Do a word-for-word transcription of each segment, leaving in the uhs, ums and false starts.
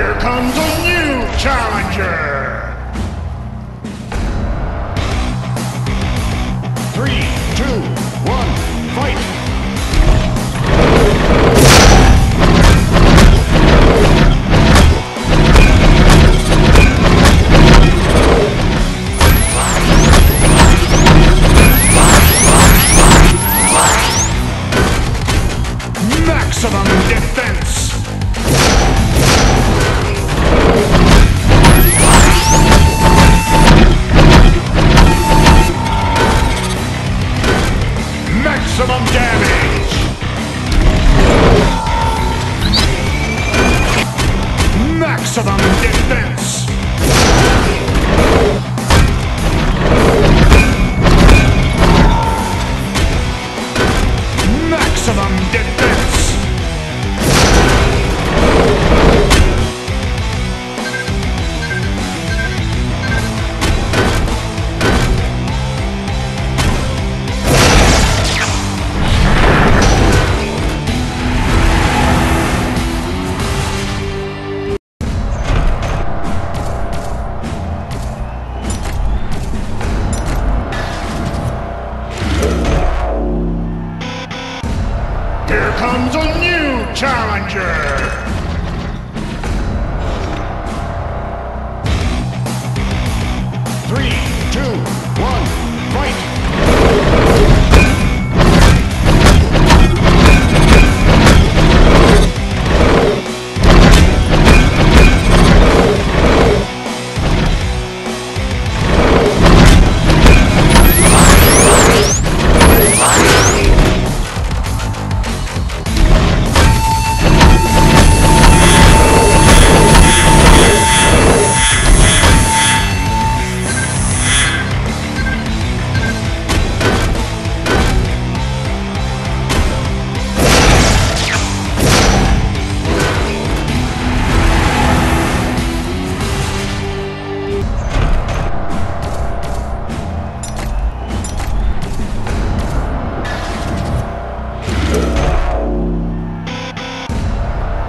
Here comes a new challenger! Three, two, one, fight! Maximum defense! Maximum damage! Maximum defense! Maximum defense! Here comes a new challenger! Three, two, one, fight!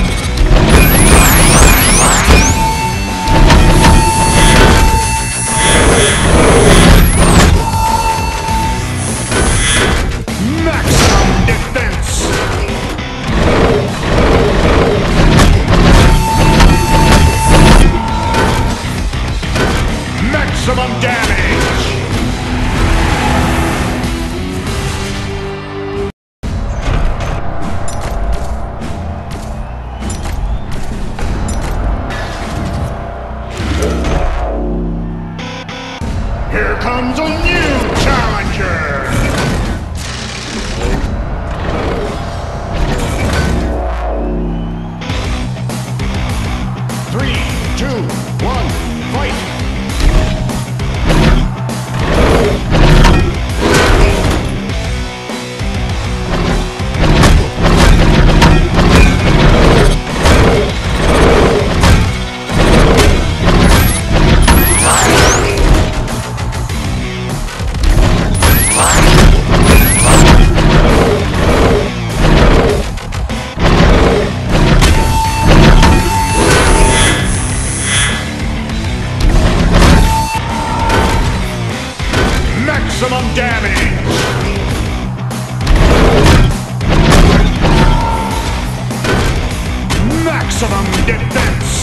comes a new challenger! Three, two, one, fight! Maximum damage! Here comes a new challenger! Three, two, one, fight! Maximum damage! Maximum defense!